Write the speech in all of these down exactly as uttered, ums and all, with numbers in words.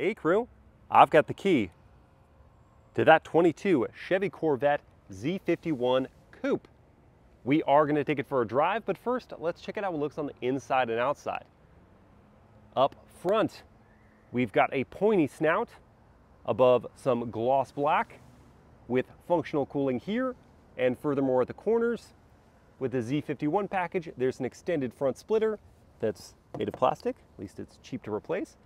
Hey crew, I've got the key to that twenty-two Chevy Corvette Z fifty-one Coupe. We are going to take it for a drive, but first let's check it out what looks on the inside and outside. Up front, we've got a pointy snout above some gloss black with functional cooling here, and furthermore at the corners. With the Z fifty-one package, there's an extended front splitter that's made of plastic, at least it's cheap to replace.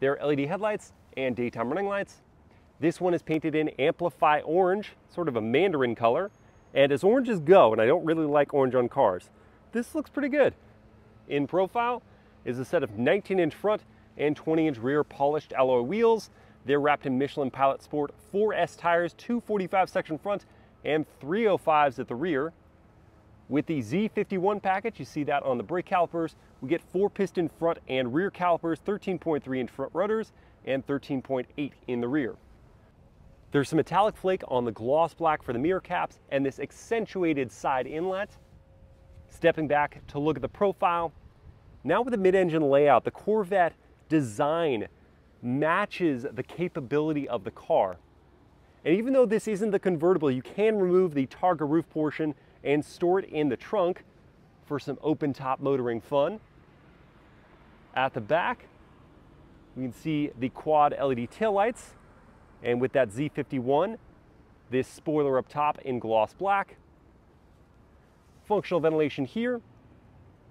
There are L E D headlights and daytime running lights. This one is painted in Amplify Orange, sort of a Mandarin color. And as oranges go, and I don't really like orange on cars, this looks pretty good. In profile is a set of nineteen inch front and twenty inch rear polished alloy wheels. They're wrapped in Michelin Pilot Sport four S tires, two forty-five section front and three oh fives at the rear. With the Z fifty-one package, you see that on the brake calipers, we get four piston front and rear calipers, thirteen point three inch front rudders, and thirteen point eight in the rear. There's some metallic flake on the gloss black for the mirror caps and this accentuated side inlet. Stepping back to look at the profile, now with the mid-engine layout, the Corvette design matches the capability of the car. And even though this isn't the convertible, you can remove the targa roof portion and store it in the trunk for some open top motoring fun. At the back, you can see the quad L E D taillights, and with that Z fifty-one, this spoiler up top in gloss black. Functional ventilation here,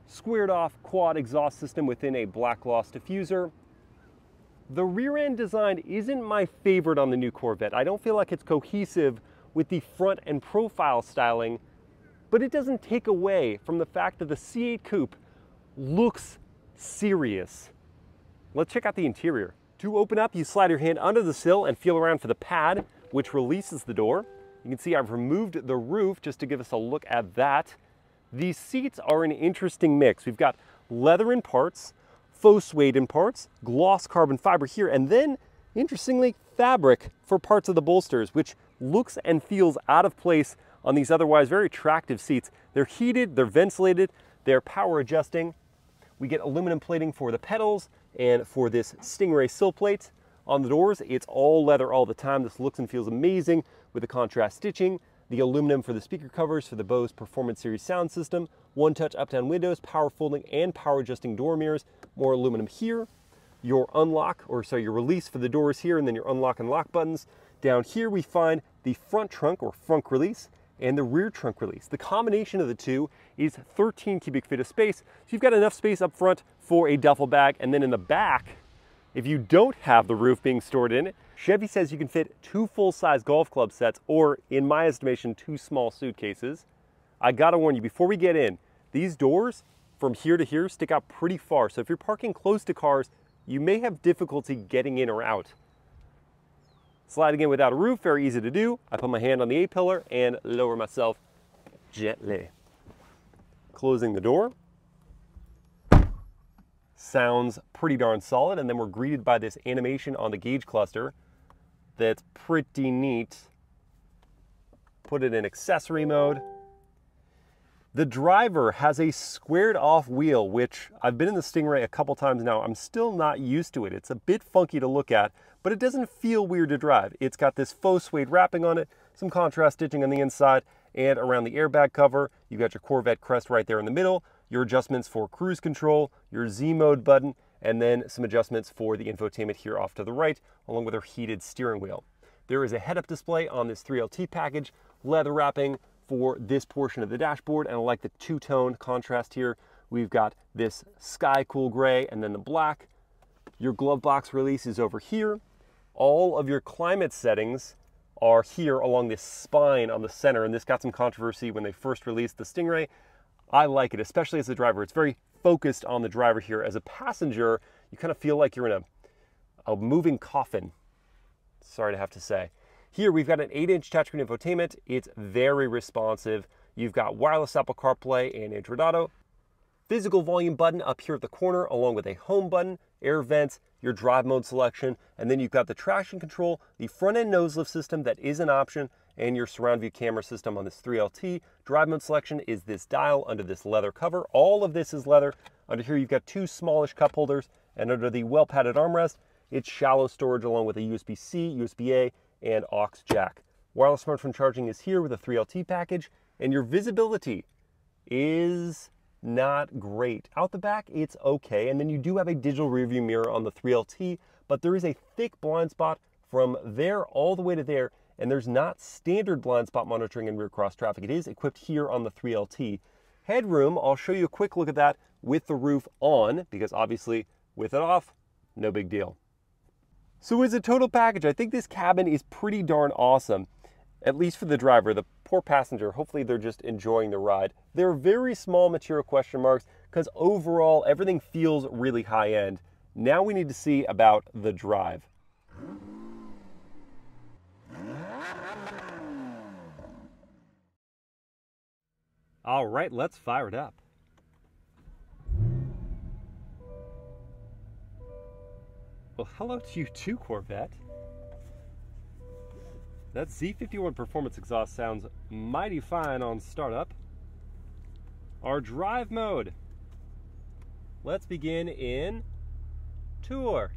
squared off quad exhaust system within a black gloss diffuser. The rear end design isn't my favorite on the new Corvette. I don't feel like it's cohesive with the front and profile styling, but it doesn't take away from the fact that the C eight Coupe looks serious. Let's check out the interior. To open up, you slide your hand under the sill and feel around for the pad, which releases the door. You can see I've removed the roof just to give us a look at that. These seats are an interesting mix. We've got leather in parts, faux suede in parts, gloss carbon fiber here, and then, interestingly, fabric for parts of the bolsters, which looks and feels out of place on these otherwise very attractive seats. They're heated, they're ventilated, they're power adjusting. We get aluminum plating for the pedals and for this Stingray sill plate. On the doors, it's all leather all the time. This looks and feels amazing with the contrast stitching, the aluminum for the speaker covers for the Bose Performance Series sound system, one-touch up-down windows, power folding and power adjusting door mirrors, more aluminum here. Your unlock, or sorry, your release for the doors here, and then your unlock and lock buttons. Down here we find the front trunk or frunk release and the rear trunk release. The combination of the two is thirteen cubic feet of space. So you've got enough space up front for a duffel bag, and then in the back, if you don't have the roof being stored in it, Chevy says you can fit two full-size golf club sets, or in my estimation, two small suitcases. I gotta warn you, before we get in, these doors from here to here stick out pretty far. So if you're parking close to cars, you may have difficulty getting in or out. Sliding in without a roof, very easy to do. I put my hand on the A-pillar and lower myself gently. Closing the door. Sounds pretty darn solid, and then we're greeted by this animation on the gauge cluster that's pretty neat. Put it in accessory mode. The driver has a squared off wheel, which I've been in the Stingray a couple times now. I'm still not used to it. It's a bit funky to look at, but it doesn't feel weird to drive. It's got this faux suede wrapping on it, some contrast stitching on the inside and around the airbag cover. You've got your Corvette crest right there in the middle, your adjustments for cruise control, your Z mode button, and then some adjustments for the infotainment here off to the right, along with our heated steering wheel. There is a head-up display on this three L T package, leather wrapping for this portion of the dashboard, and I like the two-tone contrast here. We've got this Sky Cool Grey and then the black. Your glove box release is over here. All of your climate settings are here along this spine on the center, and this got some controversy when they first released the Stingray. I like it, especially as a driver. It's very focused on the driver here. As a passenger, you kind of feel like you're in a, a moving coffin. Sorry to have to say. Here we've got an eight inch touchscreen infotainment. It's very responsive. You've got wireless Apple CarPlay and Android Auto. Physical volume button up here at the corner, along with a home button, air vents, your drive mode selection, and then you've got the traction control, the front end nose lift system that is an option, and your surround view camera system on this three L T. Drive mode selection is this dial under this leather cover. All of this is leather. Under here you've got two smallish cup holders, and under the well padded armrest, It's shallow storage along with a U S B C, U S B A, and aux jack. Wireless smartphone charging is here with a three L T E package, and your visibility is not great. Out the back, it's okay, and then you do have a digital rearview mirror on the three L T E, but there is a thick blind spot from there all the way to there, and there's not standard blind spot monitoring in rear cross traffic. It is equipped here on the three L T E. Headroom, I'll show you a quick look at that with the roof on, because obviously with it off, no big deal. So as a total package, I think this cabin is pretty darn awesome, at least for the driver. The poor passenger, hopefully they're just enjoying the ride. There are very small material question marks because overall everything feels really high end. Now we need to see about the drive. All right, let's fire it up. Well, hello to you too, Corvette. That Z fifty-one performance exhaust sounds mighty fine on startup. Our drive mode. Let's begin in tour.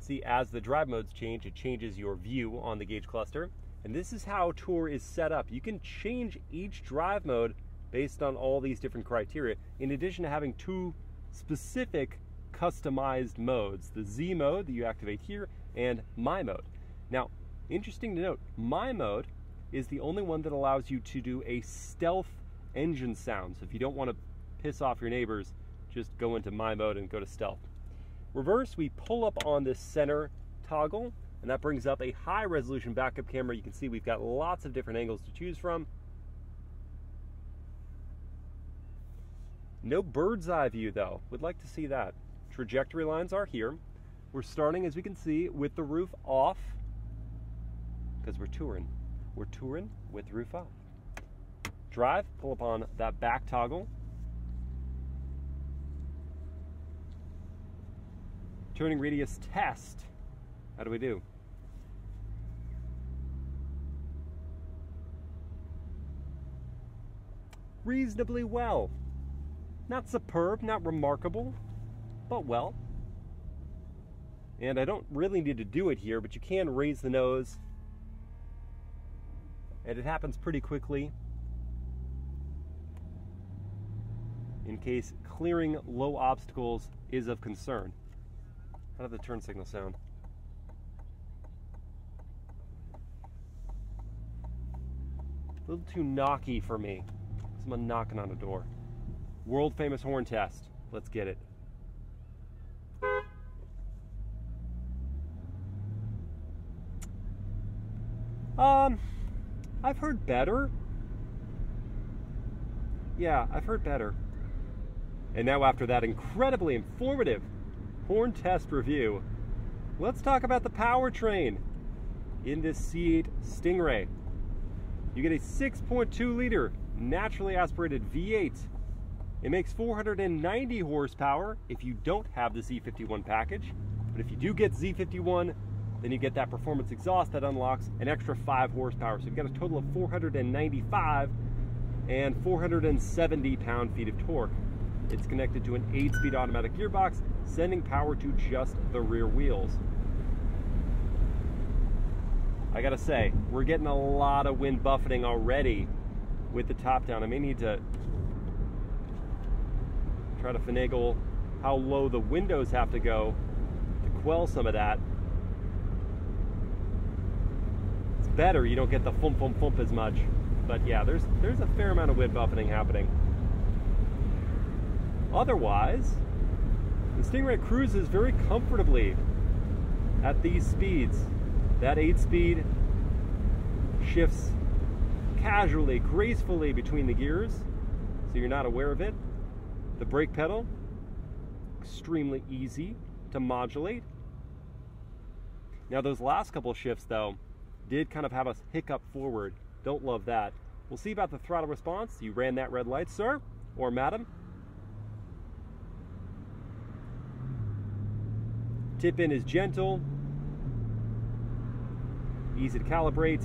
See, as the drive modes change, it changes your view on the gauge cluster. And this is how tour is set up. You can change each drive mode based on all these different criteria, in addition to having two specific customized modes, the Z mode that you activate here and My mode. Now, interesting to note, My mode is the only one that allows you to do a stealth engine sound. So if you don't want to piss off your neighbors, just go into My mode and go to stealth. Reverse, we pull up on this center toggle, and that brings up a high resolution backup camera. You can see we've got lots of different angles to choose from. No bird's eye view though, would like to see that. Trajectory lines are here. We're starting, as we can see, with the roof off, because we're touring. We're touring with the roof off. Drive, pull upon that back toggle. Turning radius test. How do we do? Reasonably well. Not superb, not remarkable, but well. And I don't really need to do it here, but you can raise the nose, and it happens pretty quickly in case clearing low obstacles is of concern. How did the turn signal sound? A little too knocky for me. Someone knocking on a door. World famous horn test. Let's get it. Um, I've heard better. Yeah, I've heard better. And now after that incredibly informative horn test review, let's talk about the powertrain in this C eight Stingray. You get a six point two liter naturally aspirated V eight. It makes four hundred ninety horsepower if you don't have the Z fifty-one package. But if you do get Z fifty-one, then you get that performance exhaust that unlocks an extra five horsepower. So you've got a total of four hundred ninety-five and four hundred seventy pound-feet of torque. It's connected to an eight-speed automatic gearbox, sending power to just the rear wheels. I gotta say, we're getting a lot of wind buffeting already with the top down. I may need to try to finagle how low the windows have to go to quell some of that. Better, you don't get the thump thump thump as much, but yeah, there's there's a fair amount of wind buffeting happening. Otherwise, the Stingray cruises very comfortably at these speeds. That eight-speed shifts casually, gracefully between the gears, so you're not aware of it. The brake pedal, extremely easy to modulate. Now those last couple shifts though, did kind of have us hiccup forward. Don't love that. We'll see about the throttle response. You ran that red light, sir or madam. Tip in is gentle, easy to calibrate.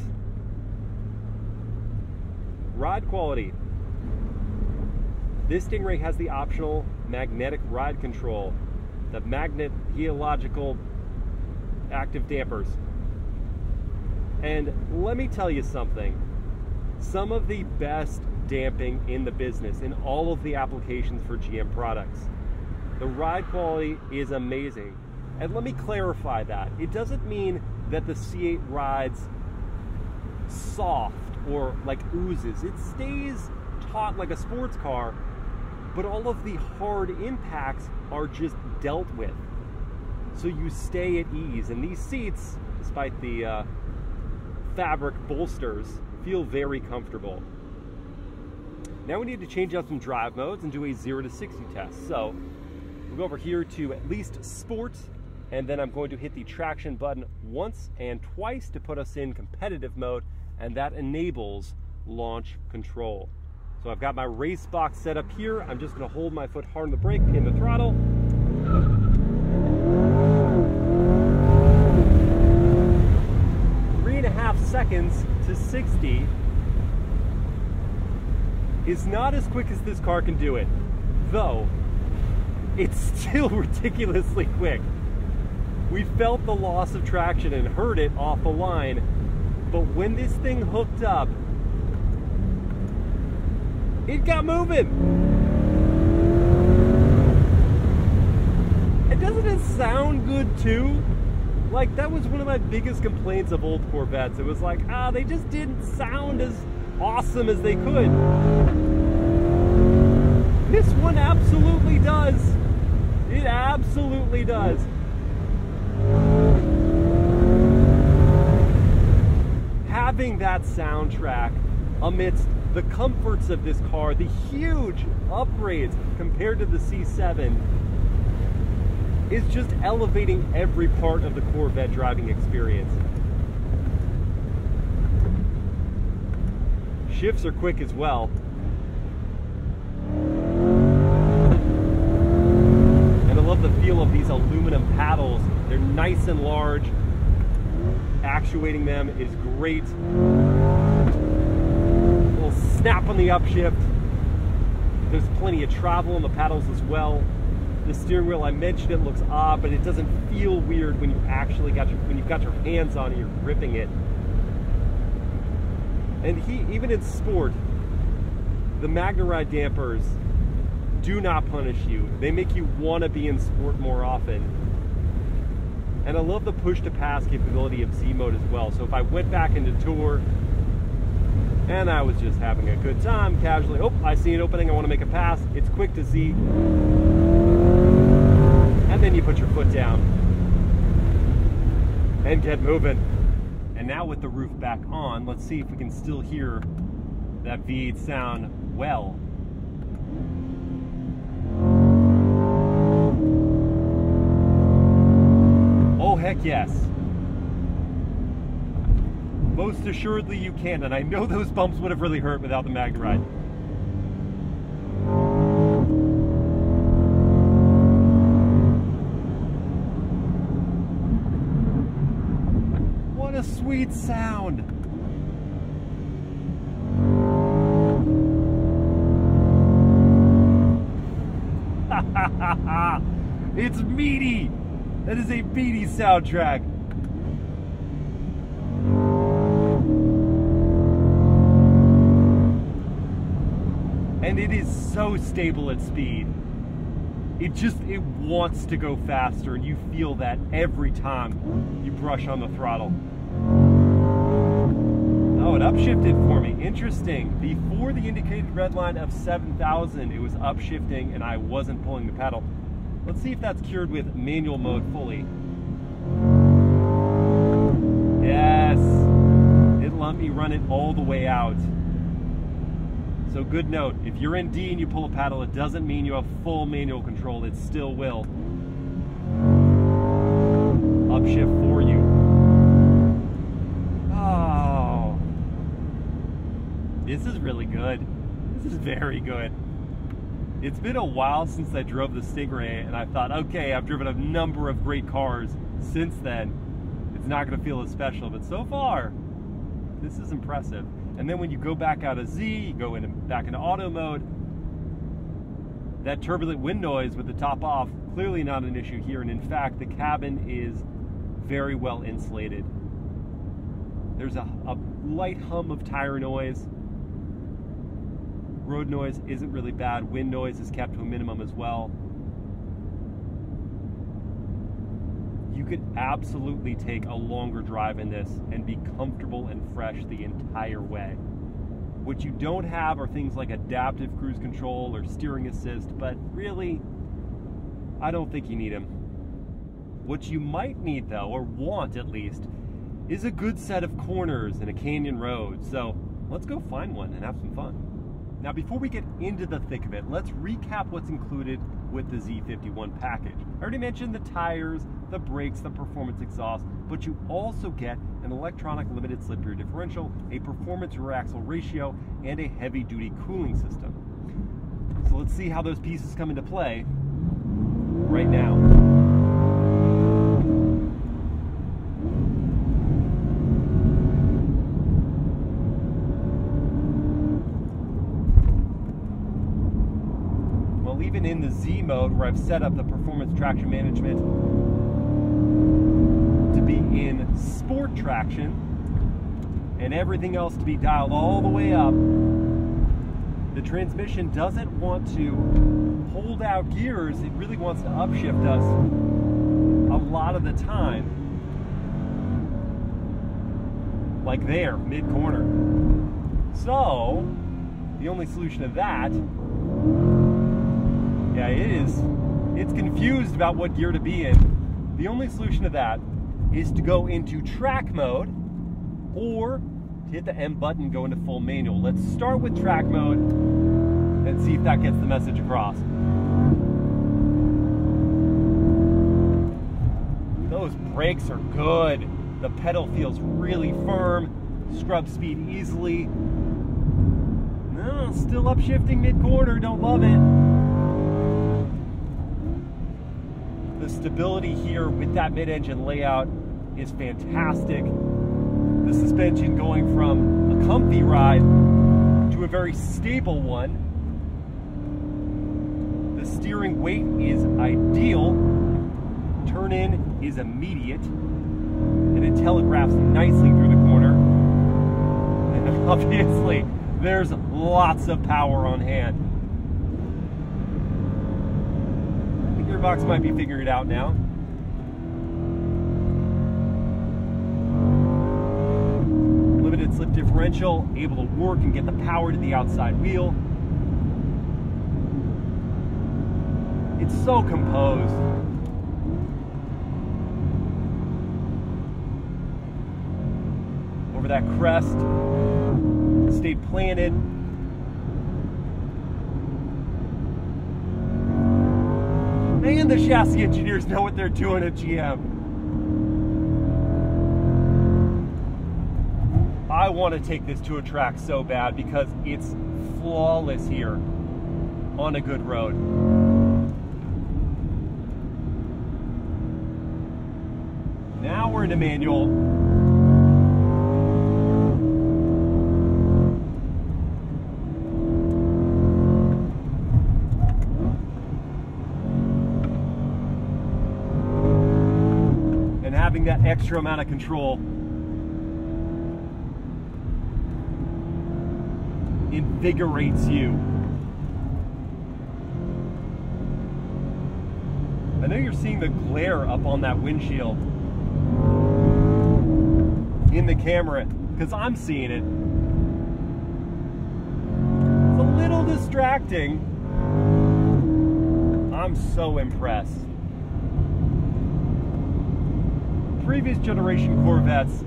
Ride quality. This Stingray has the optional magnetic ride control. the MagnaRide active dampers. And let me tell you something, some of the best damping in the business in all of the applications for G M products. The ride quality is amazing. And let me clarify that. It doesn't mean that the C eight rides soft or like oozes. It stays taut like a sports car, but all of the hard impacts are just dealt with. So you stay at ease. And these seats, despite the uh, fabric bolsters, feel very comfortable. Now we need to change out some drive modes and do a zero to sixty test. So we'll go over here to at least sport, and then I'm going to hit the traction button once and twice to put us in competitive mode, and that enables launch control. So I've got my race box set up here. I'm just gonna hold my foot hard on the brake, pin the throttle. Three and a half seconds to sixty is not as quick as this car can do it, though it's still ridiculously quick. We felt the loss of traction and heard it off the line, but when this thing hooked up, it got moving. And doesn't it sound good too? Like, that was one of my biggest complaints of old Corvettes. It was like, ah, they just didn't sound as awesome as they could. This one absolutely does. It absolutely does. Having that soundtrack amidst the comforts of this car, the huge upgrades compared to the C seven, is just elevating every part of the Corvette driving experience. Shifts are quick as well. And I love the feel of these aluminum paddles. They're nice and large. Actuating them is great. A little snap on the upshift. There's plenty of travel on the paddles as well. The steering wheel, I mentioned it, looks odd, but it doesn't feel weird when you actually got your when you've got your hands on it, you're gripping it. And he even in sport, the MagnaRide dampers do not punish you. They make you want to be in sport more often. And I love the push-to-pass capability of Z mode as well. So if I went back into tour and I was just having a good time, casually, oh, I see an opening, I want to make a pass, it's quick to Z. And then you put your foot down and get moving. And now with the roof back on, let's see if we can still hear that V eight sound well. Heck yes. Most assuredly you can, and I know those bumps would have really hurt without the MagnaRide. What a sweet sound. It's meaty. That is a beady soundtrack. And it is so stable at speed. It just, it wants to go faster, and you feel that every time you brush on the throttle. Oh, it upshifted for me. Interesting. Before the indicated red line of seven thousand, it was upshifting and I wasn't pulling the pedal. Let's see if that's cured with manual mode fully. Yes, it let me run it all the way out. So good note, if you're in D and you pull a paddle, it doesn't mean you have full manual control, it still will upshift for you. Oh, this is really good. This is very good. It's been a while since I drove the Stingray, and I thought, okay, I've driven a number of great cars since then. It's not gonna feel as special, but so far, this is impressive. And then when you go back out of Z, you go in, back into auto mode, That turbulent wind noise with the top off, clearly not an issue here, and in fact the cabin is very well insulated. There's a, a light hum of tire noise. Road noise isn't really bad. Wind noise is kept to a minimum as well. You could absolutely take a longer drive in this and be comfortable and fresh the entire way. What you don't have are things like adaptive cruise control or steering assist, but really, I don't think you need them. What you might need though, or want at least, is a good set of corners in a canyon road. So let's go find one and have some fun. Now before we get into the thick of it, let's recap what's included with the Z fifty-one package. I already mentioned the tires, the brakes, the performance exhaust, but you also get an electronic limited slip rear differential, a performance rear axle ratio, and a heavy duty cooling system. So let's see how those pieces come into play right now. Even in the Z mode, where I've set up the performance traction management to be in sport traction and everything else to be dialed all the way up, the transmission doesn't want to hold out gears. It really wants to upshift us a lot of the time, like there, mid-corner. So the only solution to that, yeah, it is, it's confused about what gear to be in. The only solution to that is to go into track mode or to hit the M button and go into full manual. Let's start with track mode and see if that gets the message across. Those brakes are good. The pedal feels really firm, scrub speed easily. No, still upshifting mid-quarter, don't love it. Stability here with that mid-engine layout is fantastic. The suspension going from a comfy ride to a very stable one. The steering weight is ideal. Turn-in is immediate. And it telegraphs nicely through the corner. And obviously, there's lots of power on hand. Gearbox might be figuring it out now. Limited slip differential, able to work and get the power to the outside wheel. It's so composed. Over that crest, stayed planted. And the chassis engineers know what they're doing at G M. I want to take this to a track so bad because it's flawless here on a good road. Now we're in a manual. Having that extra amount of control invigorates you. I know you're seeing the glare up on that windshield in the camera because I'm seeing it. It's a little distracting. I'm so impressed. Previous generation Corvettes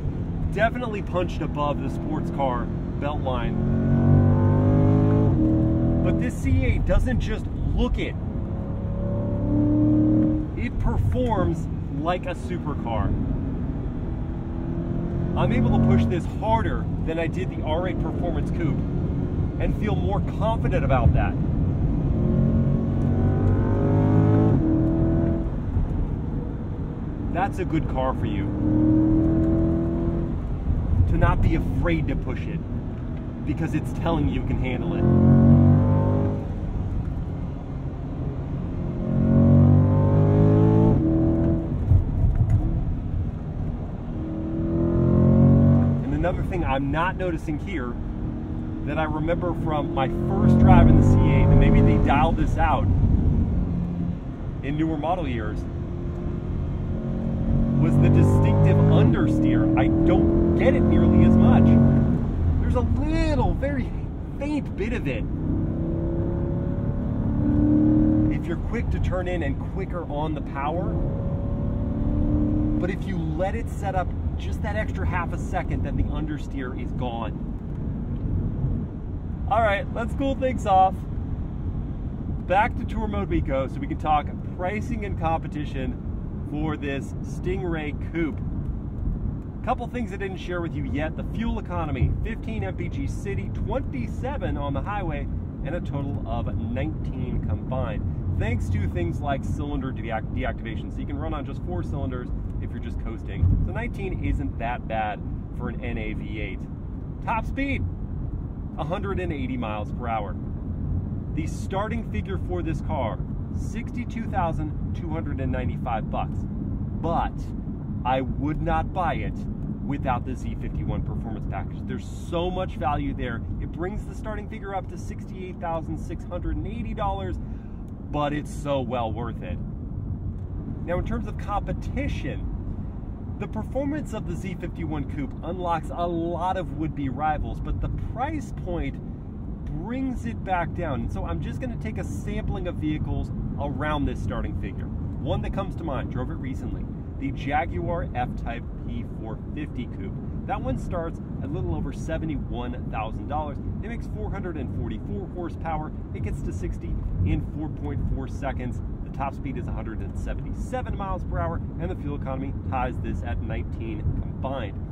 definitely punched above the sports car belt line. But this C eight doesn't just look it. It performs like a supercar. I'm able to push this harder than I did the R eight Performance Coupe and feel more confident about that. That's a good car for you. To not be afraid to push it because it's telling you you can handle it. another thing I'm not noticing here that I remember from my first drive in the C eight, and maybe they dialed this out in newer model years, was the distinctive understeer. I don't get it nearly as much. There's a little, very faint bit of it. If you're quick to turn in and quicker on the power, but if you let it set up just that extra half a second, then the understeer is gone. All right, let's cool things off. Back to tour mode we go so we can talk pricing and competition for this Stingray Coupe. Couple things I didn't share with you yet. The fuel economy, fifteen M P G city, twenty-seven on the highway, and a total of nineteen combined. Thanks to things like cylinder deact deactivation. So you can run on just four cylinders if you're just coasting. So nineteen isn't that bad for an N A V eight. Top speed, one hundred eighty miles per hour. The starting figure for this car, sixty-two thousand two hundred ninety-five bucks, but I would not buy it without the Z fifty-one performance package. There's so much value there. It brings the starting figure up to sixty-eight thousand six hundred eighty dollars, but it's so well worth it. Now, in terms of competition, the performance of the Z fifty-one Coupe unlocks a lot of would-be rivals, but the price point brings it back down. So I'm just going to take a sampling of vehicles around this starting figure. One that comes to mind, drove it recently, the Jaguar F-Type P four fifty Coupe. That one starts a little over seventy-one thousand dollars. It makes four hundred forty-four horsepower. It gets to sixty in four point four seconds. The top speed is one hundred seventy-seven miles per hour, and the fuel economy ties this at nineteen combined.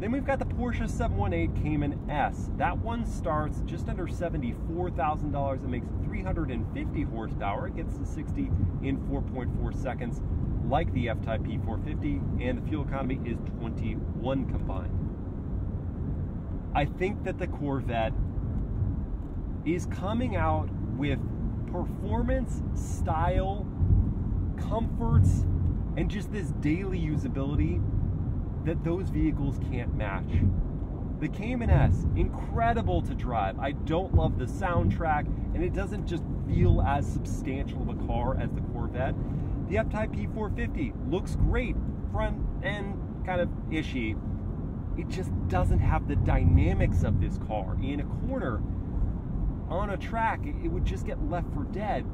Then we've got the Porsche seven eighteen Cayman S. That one starts just under seventy-four thousand dollars. It makes three hundred fifty horsepower. It gets to sixty in four point four seconds, like the F-Type P four fifty, and the fuel economy is twenty-one combined. I think that the Corvette is coming out with performance, style, comforts, and just this daily usability that those vehicles can't match. The Cayman S, incredible to drive. I don't love the soundtrack, and it doesn't just feel as substantial of a car as the Corvette. The F-Type P four fifty looks great, front end kind of ishy. It just doesn't have the dynamics of this car. In a corner, on a track, it would just get left for dead.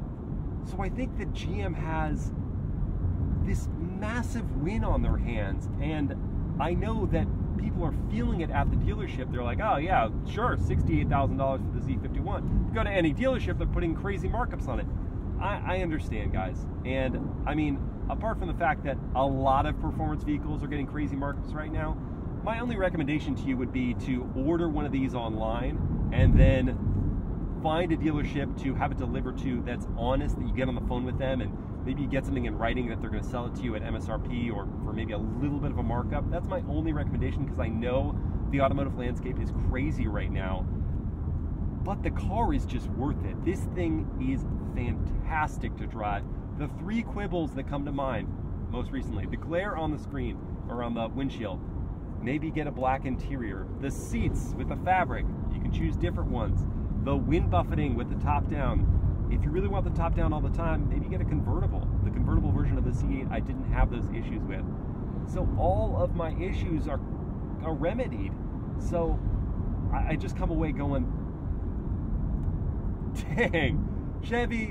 So I think that G M has this massive win on their hands, and I know that people are feeling it at the dealership. They're like, oh yeah, sure, sixty-eight thousand dollars for the Z fifty-one. Go to any dealership, they're putting crazy markups on it. I, I understand, guys. And I mean, apart from the fact that a lot of performance vehicles are getting crazy markups right now, my only recommendation to you would be to order one of these online and then find a dealership to have it delivered to that's honest, that you get on the phone with them, and maybe you get something in writing that they're going to sell it to you at M S R P or for maybe a little bit of a markup. That's my only recommendation, because I know the automotive landscape is crazy right now, but the car is just worth it. This thing is fantastic to drive. The three quibbles that come to mind most recently: the glare on the screen or on the windshield, maybe get a black interior, the seats with the fabric, you can choose different ones, the wind buffeting with the top down. If you really want the top down all the time, maybe get a convertible. The convertible version of the C eight, I didn't have those issues with. So all of my issues are, are remedied. So I, I just come away going, dang, Chevy,